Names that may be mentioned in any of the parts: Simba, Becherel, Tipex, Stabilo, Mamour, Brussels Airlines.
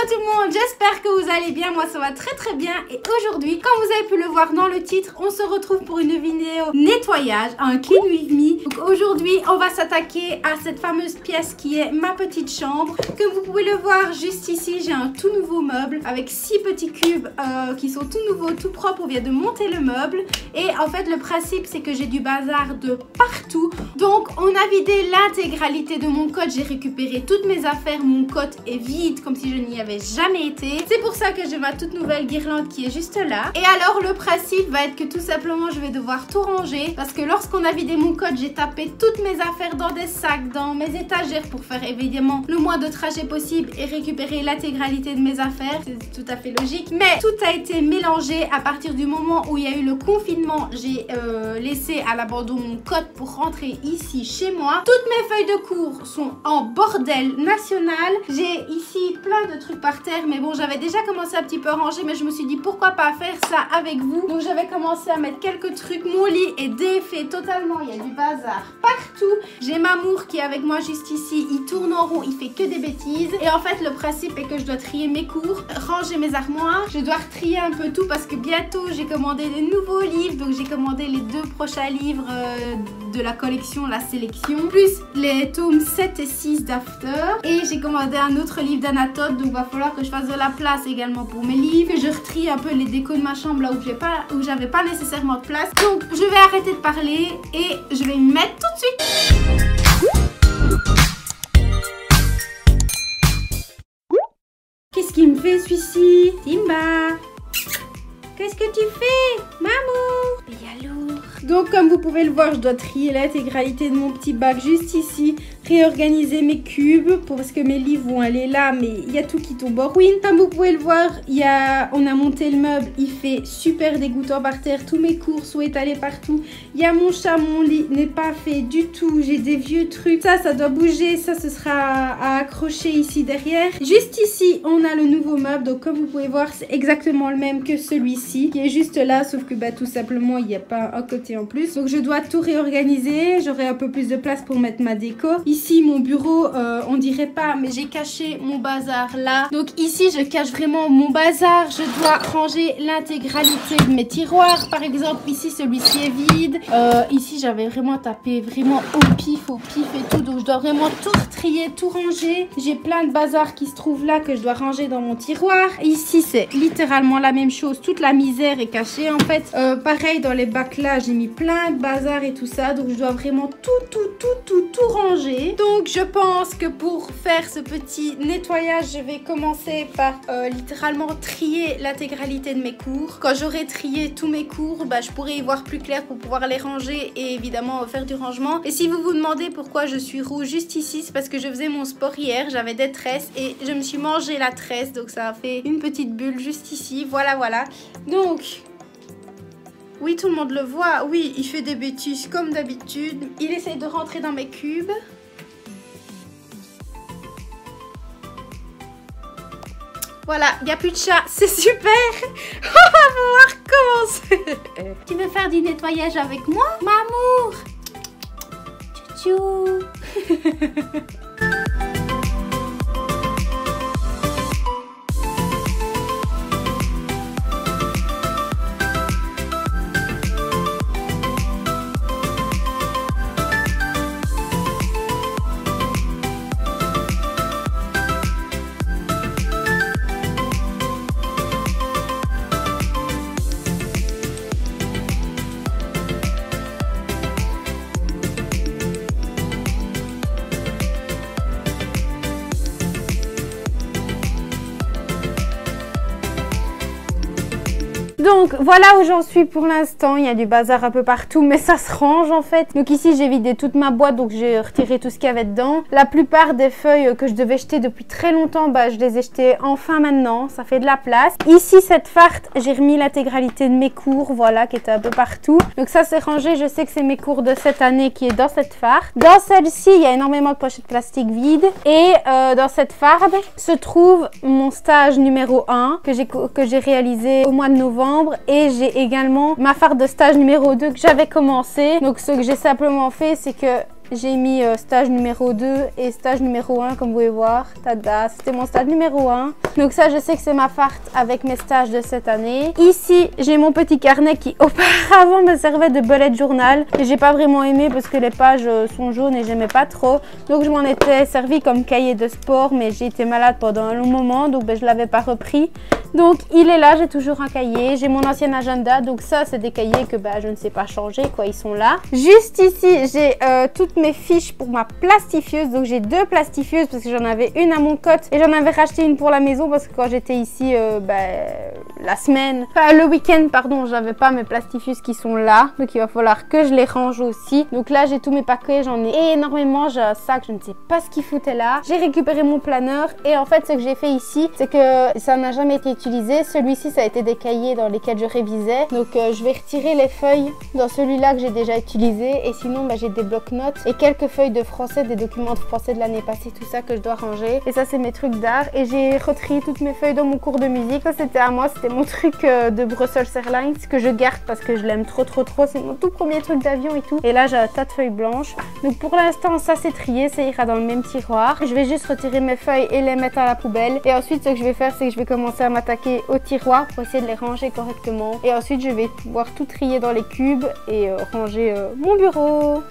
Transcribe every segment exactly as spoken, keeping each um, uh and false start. Hello tout le monde, j'espère que vous allez bien, moi ça va très très bien. Et aujourd'hui, comme vous avez pu le voir dans le titre, on se retrouve pour une vidéo nettoyage, un clean with me. Donc aujourd'hui, on va s'attaquer à cette fameuse pièce qui est ma petite chambre. Comme vous pouvez le voir juste ici, j'ai un tout nouveau meuble avec six petits cubes euh, qui sont tout nouveaux, tout propres. On vient de monter le meuble et en fait le principe c'est que j'ai du bazar de partout. Donc on a vidé l'intégralité de mon code, j'ai récupéré toutes mes affaires, mon code est vide comme si je n'y avait jamais été. C'est pour ça que j'ai ma toute nouvelle guirlande qui est juste là. Et alors le principe va être que tout simplement je vais devoir tout ranger parce que lorsqu'on a vidé mon code, j'ai tapé toutes mes affaires dans des sacs, dans mes étagères pour faire évidemment le moins de trajet possible et récupérer l'intégralité de mes affaires. C'est tout à fait logique, mais tout a été mélangé à partir du moment où il y a eu le confinement. J'ai euh, laissé à l'abandon mon code pour rentrer ici chez moi. Toutes mes feuilles de cours sont en bordel national. J'ai ici plein de trucs par terre, mais bon j'avais déjà commencé un petit peu à ranger, mais je me suis dit pourquoi pas faire ça avec vous. Donc j'avais commencé à mettre quelques trucs, mon lit est défait totalement, il y a du bazar partout. J'ai Mamour qui est avec moi juste ici, il tourne en rond, il fait que des bêtises. Et en fait le principe est que je dois trier mes cours, ranger mes armoires, je dois retrier un peu tout parce que bientôt j'ai commandé des nouveaux livres. Donc j'ai commandé les deux prochains livres euh, de la collection, la sélection, plus les tomes sept et six d'After, et j'ai commandé un autre livre d'Anatole. Donc va falloir que je fasse de la place également pour mes livres, que je retrie un peu les décos de ma chambre là où j'ai pas, où j'avais pas nécessairement de place. Donc je vais arrêter de parler et je vais me mettre tout de suite. Qu'est-ce qu'il me fait celui-ci, Simba? Qu'est-ce que tu fais, Mamour? Mais il y a lourd. Donc comme vous pouvez le voir, je dois trier l'intégralité de mon petit bac juste ici, réorganiser mes cubes pour, parce que mes livres vont aller là, mais il y a tout qui tombe en ruine. Comme vous pouvez le voir, y a, on a monté le meuble, il fait super dégoûtant par terre, tous mes cours sont étalés partout. Il y a mon chat, mon lit n'est pas fait du tout, j'ai des vieux trucs, ça ça doit bouger, ça ce sera à, à accrocher ici derrière. Juste ici on a le nouveau meuble, donc comme vous pouvez voir c'est exactement le même que celui-ci qui est juste là, sauf que bah tout simplement il n'y a pas un côté en plus. Donc je dois tout réorganiser, j'aurai un peu plus de place pour mettre ma déco. Ici mon bureau, euh, on dirait pas, mais j'ai caché mon bazar là. Donc ici je cache vraiment mon bazar. Je dois ranger l'intégralité de mes tiroirs. Par exemple ici celui-ci est vide. Euh, ici j'avais vraiment tapé vraiment au pif, au pif et tout. Donc je dois vraiment tout trier, tout ranger. J'ai plein de bazar qui se trouve là que je dois ranger dans mon tiroir. Ici c'est littéralement la même chose. Toute la misère est cachée en fait. Euh, pareil dans les bacs là, j'ai mis plein de bazar et tout ça. Donc je dois vraiment tout, tout, tout, tout, tout ranger. Donc je pense que pour faire ce petit nettoyage, je vais commencer par euh, littéralement trier l'intégralité de mes cours. Quand j'aurai trié tous mes cours, bah, je pourrai y voir plus clair pour pouvoir les ranger et évidemment faire du rangement. Et si vous vous demandez pourquoi je suis rouge juste ici, c'est parce que je faisais mon sport hier, j'avais des tresses et je me suis mangé la tresse, donc ça a fait une petite bulle juste ici, voilà voilà. Donc... oui, tout le monde le voit, oui, il fait des bêtises comme d'habitude. Il essaie de rentrer dans mes cubes. Voilà, il n'y a plus de chat, c'est super. On va pouvoir commencer. Tu veux faire du nettoyage avec moi, Mamour? Tchou tchou. Donc voilà où j'en suis pour l'instant, il y a du bazar un peu partout mais ça se range en fait. Donc ici j'ai vidé toute ma boîte, donc j'ai retiré tout ce qu'il y avait dedans. La plupart des feuilles que je devais jeter depuis très longtemps, bah je les ai jetées enfin maintenant, ça fait de la place. Ici cette farte, j'ai remis l'intégralité de mes cours, voilà, qui était un peu partout. Donc ça c'est rangé, je sais que c'est mes cours de cette année qui est dans cette farte. Dans celle-ci il y a énormément de pochettes plastiques vides et euh, dans cette farte se trouve mon stage numéro un que j'ai que j'ai réalisé au mois de novembre. Et j'ai également ma farde de stage numéro deux que j'avais commencé. Donc ce que j'ai simplement fait, c'est que J'ai mis stage numéro deux et stage numéro un, comme vous pouvez voir. Tada, c'était mon stage numéro un. Donc ça, je sais que c'est ma farte avec mes stages de cette année. Ici, j'ai mon petit carnet qui auparavant me servait de bullet journal. Et j'ai pas vraiment aimé parce que les pages sont jaunes et j'aimais pas trop. Donc je m'en étais servi comme cahier de sport, mais j'ai été malade pendant un long moment, donc ben, je l'avais pas repris. Donc il est là, j'ai toujours un cahier, j'ai mon ancien agenda, donc ça c'est des cahiers que bah, je ne sais pas changer, quoi, ils sont là. Juste ici, j'ai euh, toutes mes fiches pour ma plastifieuse, donc j'ai deux plastifieuses parce que j'en avais une à mon cote et j'en avais racheté une pour la maison parce que quand j'étais ici euh, bah, la semaine, enfin le week-end pardon, j'avais pas mes plastifieuses qui sont là, donc il va falloir que je les range aussi. Donc là j'ai tous mes paquets, j'en ai énormément, j'ai un sac, je ne sais pas ce qu'il foutait là. J'ai récupéré mon planeur et en fait ce que j'ai fait ici, c'est que ça n'a jamais été utilisé. Celui-ci, ça a été des cahiers dans lesquels je révisais. Donc, euh, je vais retirer les feuilles dans celui-là que j'ai déjà utilisé. Et sinon, bah, j'ai des blocs-notes et quelques feuilles de français, des documents de français de l'année passée, tout ça que je dois ranger. Et ça, c'est mes trucs d'art. Et j'ai retrié toutes mes feuilles dans mon cours de musique. Ça, c'était à moi. C'était mon truc euh, de Brussels Airlines que je garde parce que je l'aime trop, trop, trop. C'est mon tout premier truc d'avion et tout. Et là, j'ai un tas de feuilles blanches. Donc, pour l'instant, ça, c'est trié. Ça ira dans le même tiroir. Je vais juste retirer mes feuilles et les mettre à la poubelle. Et ensuite, ce que je vais faire, c'est que je vais commencer à m'attaquer au tiroir pour essayer de les ranger correctement et ensuite je vais pouvoir tout trier dans les cubes et euh, ranger euh, mon bureau.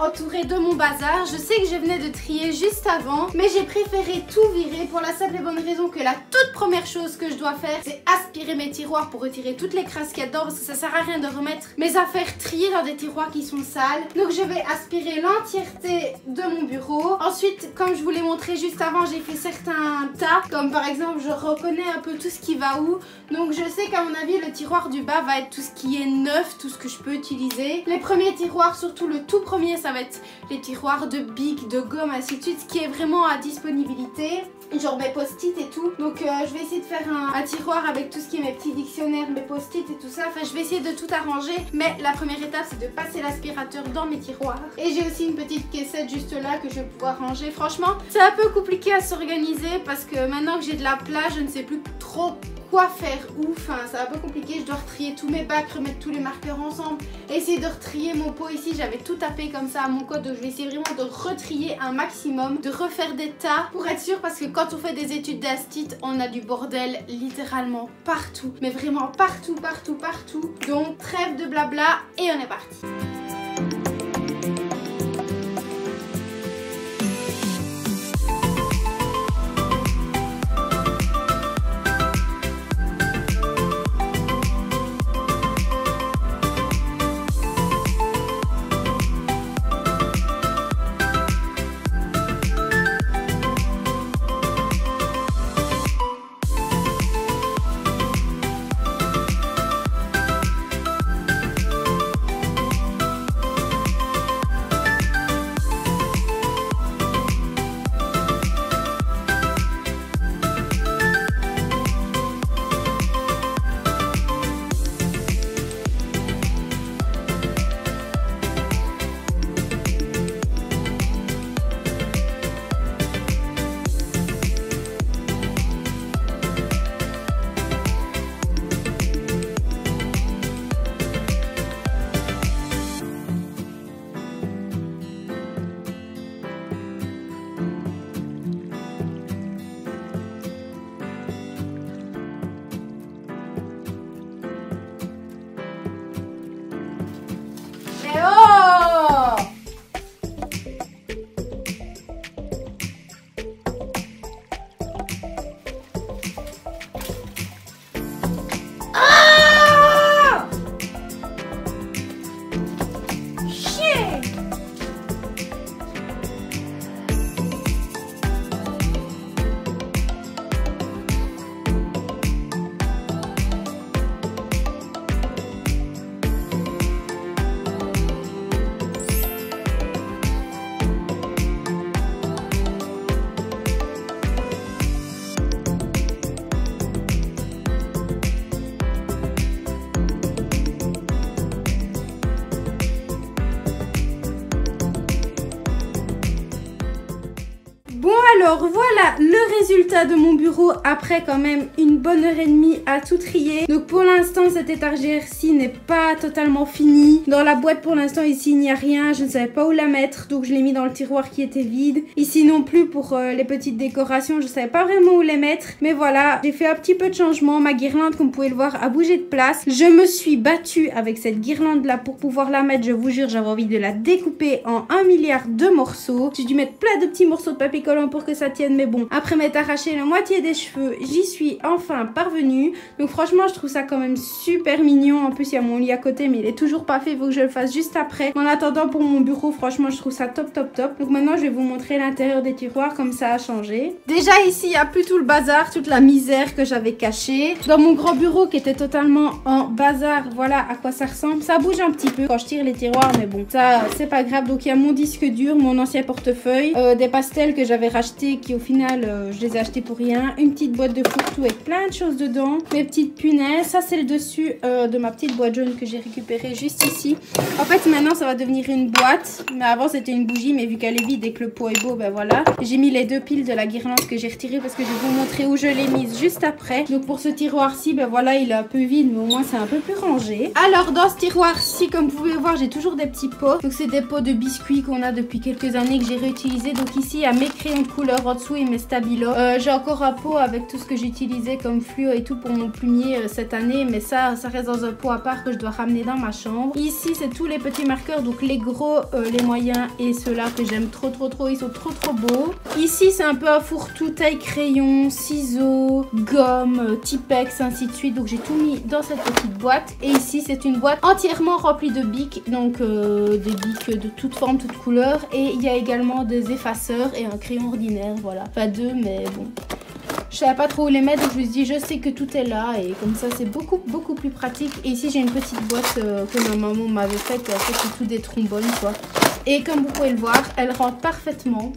Entourée de mon bazar, je sais que je venais de trier juste avant, mais j'ai préféré tout virer pour la simple et bonne raison que la toute première chose que je dois faire, c'est aspirer mes tiroirs pour retirer toutes les crasses qu'il y a dedans parce que ça sert à rien de remettre mes affaires triées dans des tiroirs qui sont sales. Donc je vais aspirer l'entièreté de mon bureau. Ensuite, comme je vous l'ai montré juste avant, j'ai fait certains tas, comme par exemple, je reconnais un peu tout ce qui va où. Donc je sais qu'à mon avis, le tiroir du bas va être tout ce qui est neuf, tout ce que je peux utiliser. Les premiers tiroirs, surtout le tout premier, ça Ça va être les tiroirs de bic, de gomme, ainsi de suite, ce qui est vraiment à disponibilité, genre mes post-it et tout. Donc euh, je vais essayer de faire un, un tiroir avec tout ce qui est mes petits dictionnaires, mes post-it et tout ça. Enfin je vais essayer de tout arranger, mais la première étape c'est de passer l'aspirateur dans mes tiroirs. Et j'ai aussi une petite caissette juste là que je vais pouvoir ranger. Franchement c'est un peu compliqué à s'organiser parce que maintenant que j'ai de la place, je ne sais plus trop quoi faire où, enfin c'est un peu compliqué, je dois retrier tous mes bacs, remettre tous les marqueurs ensemble, essayer de retrier mon pot ici, j'avais tout tapé comme ça à mon code, donc je vais essayer vraiment de retrier un maximum, de refaire des tas pour être sûr parce que quand on fait des études d'astite, on a du bordel littéralement partout, mais vraiment partout, partout, partout, donc trêve de blabla et on est parti. Alors voilà le résultat de mon bureau après quand même une bonne heure et demie à tout trier. Donc pour l'instant cette étagère-ci n'est pas totalement finie. Dans la boîte pour l'instant ici il n'y a rien, je ne savais pas où la mettre donc je l'ai mis dans le tiroir qui était vide. Ici non plus pour euh, les petites décorations, je ne savais pas vraiment où les mettre. Mais voilà, j'ai fait un petit peu de changement. Ma guirlande comme vous pouvez le voir a bougé de place. Je me suis battue avec cette guirlande là pour pouvoir la mettre, je vous jure j'avais envie de la découper en un milliard de morceaux. J'ai dû mettre plein de petits morceaux de papier collant pour que ça tienne mais bon, après m'être arraché la moitié des cheveux, j'y suis enfin parvenue. Donc franchement je trouve ça quand même super mignon. En plus il y a mon lit à côté mais il est toujours pas fait, il faut que je le fasse juste après. En attendant pour mon bureau franchement je trouve ça top top top. Donc maintenant je vais vous montrer l'intérieur des tiroirs comme ça a changé. Déjà ici il n'y a plus tout le bazar, toute la misère que j'avais cachée. Dans mon grand bureau qui était totalement en bazar, voilà à quoi ça ressemble. Ça bouge un petit peu quand je tire les tiroirs mais bon ça c'est pas grave. Donc il y a mon disque dur, mon ancien portefeuille, euh, des pastels que j'avais rachetés qui au final euh, je les ai achetés pour rien, une petite boîte de fourre-tout avec plein de choses dedans, mes petites punaises, ça c'est le dessus euh, de ma petite boîte jaune que j'ai récupérée juste ici. En fait maintenant ça va devenir une boîte mais avant c'était une bougie mais vu qu'elle est vide et que le pot est beau ben voilà. J'ai mis les deux piles de la guirlande que j'ai retirée parce que je vais vous montrer où je l'ai mise juste après. Donc pour ce tiroir-ci ben voilà il est un peu vide mais au moins c'est un peu plus rangé. Alors dans ce tiroir-ci comme vous pouvez voir j'ai toujours des petits pots, donc c'est des pots de biscuits qu'on a depuis quelques années que j'ai réutilisés. Donc ici il y a mes crayons de couleur en dessous et mes stabilos. Euh, j'ai encore un pot avec tout ce que j'utilisais comme fluo et tout pour mon plumier euh, cette année mais ça ça reste dans un pot à part que je dois ramener dans ma chambre. Ici c'est tous les petits marqueurs donc les gros, euh, les moyens et ceux-là que j'aime trop trop trop, ils sont trop trop beaux. Ici c'est un peu un fourre-tout, taille crayon, ciseaux, gomme, euh, Tipex, ainsi de suite. Donc j'ai tout mis dans cette petite boîte et ici c'est une boîte entièrement remplie de bics donc euh, des bics de toute forme, toute couleur et il y a également des effaceurs et un crayon ordinaire. Voilà, pas deux mais bon, je savais pas trop où les mettre donc je me suis dit je sais que tout est là et comme ça c'est beaucoup beaucoup plus pratique. Et ici j'ai une petite boîte euh, que ma maman m'avait faite et en fait c'est tout des trombones quoi et comme vous pouvez le voir elle rentre parfaitement.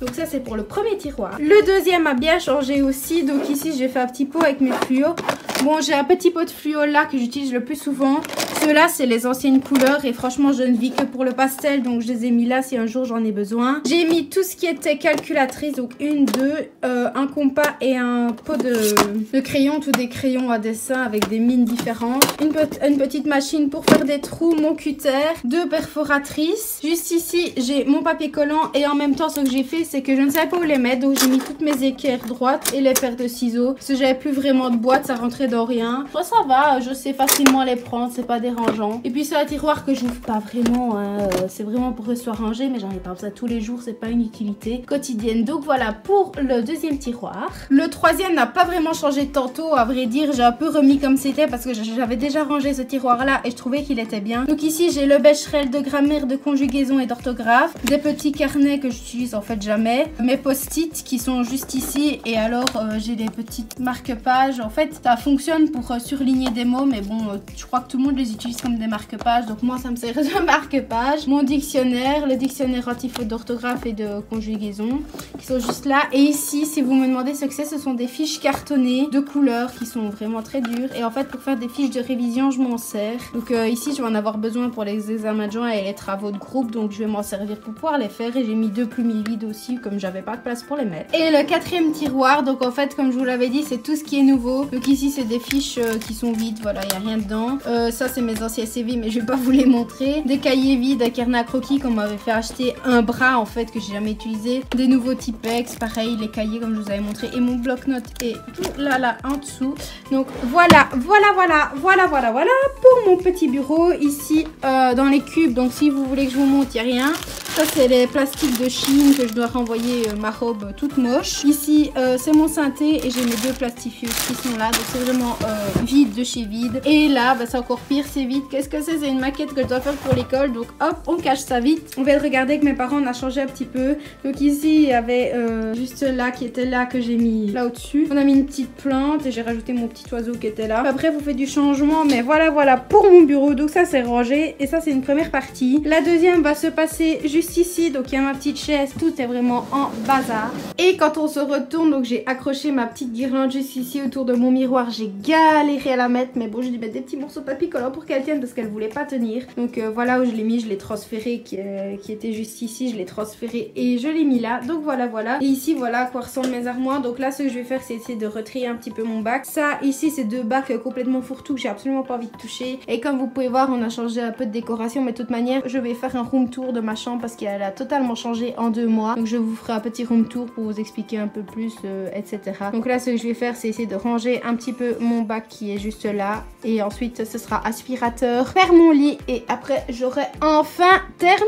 Donc ça c'est pour le premier tiroir. Le deuxième a bien changé aussi. Donc ici j'ai fait un petit pot avec mes fluos. Bon j'ai un petit pot de fluo là que j'utilise le plus souvent. Ceux-là c'est les anciennes couleurs et franchement je ne vis que pour le pastel donc je les ai mis là si un jour j'en ai besoin. J'ai mis tout ce qui était calculatrice donc une, deux, euh, un compas et un pot de, de crayons, tous des crayons à dessin avec des mines différentes. Une, pe une petite machine pour faire des trous, mon cutter, deux perforatrices. Juste ici j'ai mon papier collant et en même temps ce que j'ai fait c'est que je ne savais pas où les mettre donc j'ai mis toutes mes équerres droites et les paires de ciseaux parce que j'avais plus vraiment de boîte, ça rentrait dans rien. Bon, ça va, je sais facilement les prendre, c'est pas des rangeant. Et puis c'est un tiroir que j'ouvre pas vraiment, hein. C'est vraiment pour que ce soit rangé mais j'en ai pas ça tous les jours, c'est pas une utilité quotidienne. Donc voilà pour le deuxième tiroir. Le troisième n'a pas vraiment changé de tantôt, à vrai dire j'ai un peu remis comme c'était parce que j'avais déjà rangé ce tiroir là et je trouvais qu'il était bien. Donc ici j'ai le Becherel de grammaire, de conjugaison et d'orthographe, des petits carnets que j'utilise en fait jamais, mes post-it qui sont juste ici et alors euh, j'ai des petites marque-pages. En fait ça fonctionne pour euh, surligner des mots mais bon euh, je crois que tout le monde les utilise comme des marque-pages donc moi ça me sert de marque-page. Mon dictionnaire, le dictionnaire anti-faute d'orthographe et de conjugaison qui sont juste là. Et ici si vous me demandez ce que c'est, ce sont des fiches cartonnées de couleurs qui sont vraiment très dures et en fait pour faire des fiches de révision je m'en sers. Donc euh, ici je vais en avoir besoin pour les examens de joint et les travaux de groupe donc je vais m'en servir pour pouvoir les faire. Et j'ai mis deux plumes vides aussi comme j'avais pas de place pour les mettre. Et le quatrième tiroir donc en fait comme je vous l'avais dit c'est tout ce qui est nouveau. Donc ici c'est des fiches euh, qui sont vides, voilà il n'y a rien dedans. Euh, ça c'est mes anciens C V mais je vais pas vous les montrer. Des cahiers vides, un carnet à croquis qu'on m'avait fait acheter un bras en fait que j'ai jamais utilisé. Des nouveaux Tipex, pareil les cahiers comme je vous avais montré et mon bloc-notes et tout là là en dessous. Donc voilà, voilà, voilà, voilà, voilà, voilà pour mon petit bureau. Ici euh, dans les cubes, donc si vous voulez que je vous montre, il n'y a rien. Ça c'est les plastiques de Chine que je dois renvoyer euh, ma robe euh, toute moche. Ici euh, c'est mon synthé et j'ai mes deux plastifieuses qui sont là. Donc c'est vraiment euh, vide de chez vide. Et là bah, c'est encore pire, c'est vide. Qu'est-ce que c'est? C'est une maquette que je dois faire pour l'école. Donc hop, on cache ça vite. On va le regarder que mes parents, on a changé un petit peu. Donc ici, il y avait euh, juste là qui était là que j'ai mis là au-dessus. On a mis une petite plante et j'ai rajouté mon petit oiseau qui était là. Après, vous faites du changement. Mais voilà, voilà pour mon bureau. Donc ça, c'est rangé. Et ça, c'est une première partie. La deuxième va se passer juste juste ici, donc il y a ma petite chaise, tout est vraiment en bazar. Et quand on se retourne, donc j'ai accroché ma petite guirlande juste ici autour de mon miroir, j'ai galéré à la mettre, mais bon j'ai dû mettre des petits morceaux de papier collant pour qu'elle tienne parce qu'elle voulait pas tenir. Donc euh, voilà où je l'ai mis, je l'ai transféré qui, euh, qui était juste ici, je l'ai transféré et je l'ai mis là. Donc voilà voilà, et ici voilà à quoi ressemblent mes armoires. Donc là ce que je vais faire c'est essayer de retrier un petit peu mon bac. Ça ici c'est deux bacs complètement fourre-tout que j'ai absolument pas envie de toucher. Et comme vous pouvez voir on a changé un peu de décoration, mais de toute manière je vais faire un room tour de ma chambre parce qu'elle a totalement changé en deux mois. Donc je vous ferai un petit room tour pour vous expliquer un peu plus euh, et cetera. Donc là ce que je vais faire c'est essayer de ranger un petit peu mon bac qui est juste là. Et ensuite ce sera aspirateur, faire mon lit et après j'aurai enfin terminé.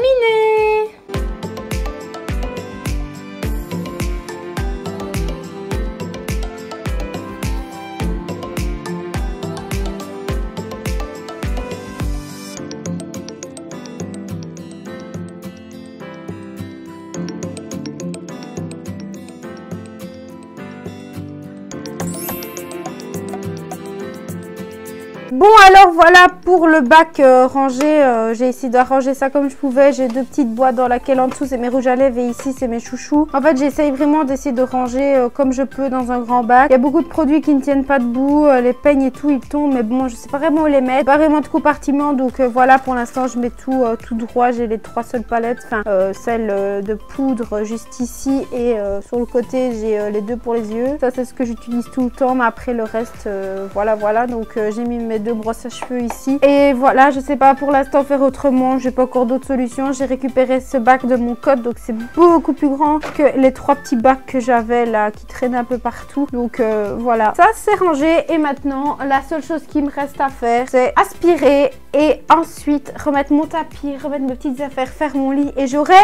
Bon alors voilà pour le bac euh, rangé, euh, j'ai essayé d'arranger ça comme je pouvais. J'ai deux petites boîtes dans laquelle en dessous c'est mes rouges à lèvres et ici c'est mes chouchous. En fait j'essaye vraiment d'essayer de ranger euh, comme je peux dans un grand bac. Il y a beaucoup de produits qui ne tiennent pas debout, euh, les peignes et tout ils tombent, mais bon je sais pas vraiment où les mettre. Pas vraiment de compartiment, donc euh, voilà pour l'instant je mets tout euh, tout droit. J'ai les trois seules palettes, enfin euh, celle euh, de poudre juste ici et euh, sur le côté j'ai euh, les deux pour les yeux. Ça c'est ce que j'utilise tout le temps, mais après le reste euh, voilà voilà. Donc euh, j'ai mis mes deux brosses à cheveux ici et voilà, je sais pas pour l'instant faire autrement, j'ai pas encore d'autres solutions. J'ai récupéré ce bac de mon code, donc c'est beaucoup plus grand que les trois petits bacs que j'avais là qui traînaient un peu partout. Donc euh, voilà, ça c'est rangé et maintenant la seule chose qui me reste à faire c'est aspirer et ensuite remettre mon tapis, remettre mes petites affaires, faire mon lit et j'aurai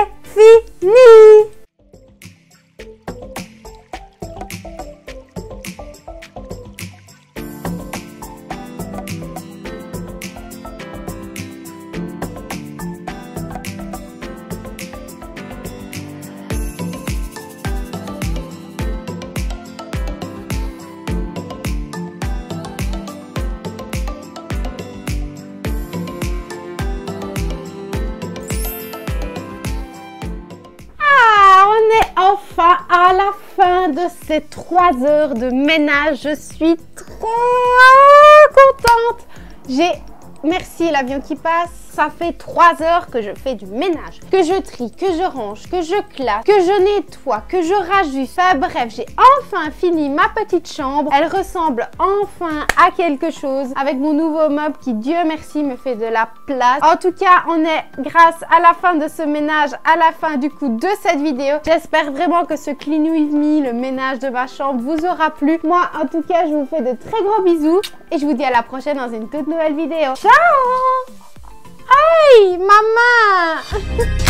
fini. À la fin de ces trois heures de ménage, je suis trop contente. J'ai... Merci l'avion qui passe. Ça fait trois heures que je fais du ménage, que je trie, que je range, que je classe, que je nettoie, que je rajuste. Enfin, bref, j'ai enfin fini ma petite chambre. Elle ressemble enfin à quelque chose avec mon nouveau meuble qui, Dieu merci, me fait de la place. En tout cas, on est grâce à la fin de ce ménage, à la fin du coup de cette vidéo. J'espère vraiment que ce Clean With Me, le ménage de ma chambre, vous aura plu. Moi, en tout cas, je vous fais de très gros bisous et je vous dis à la prochaine dans une toute nouvelle vidéo. Ciao! Ay, mamá.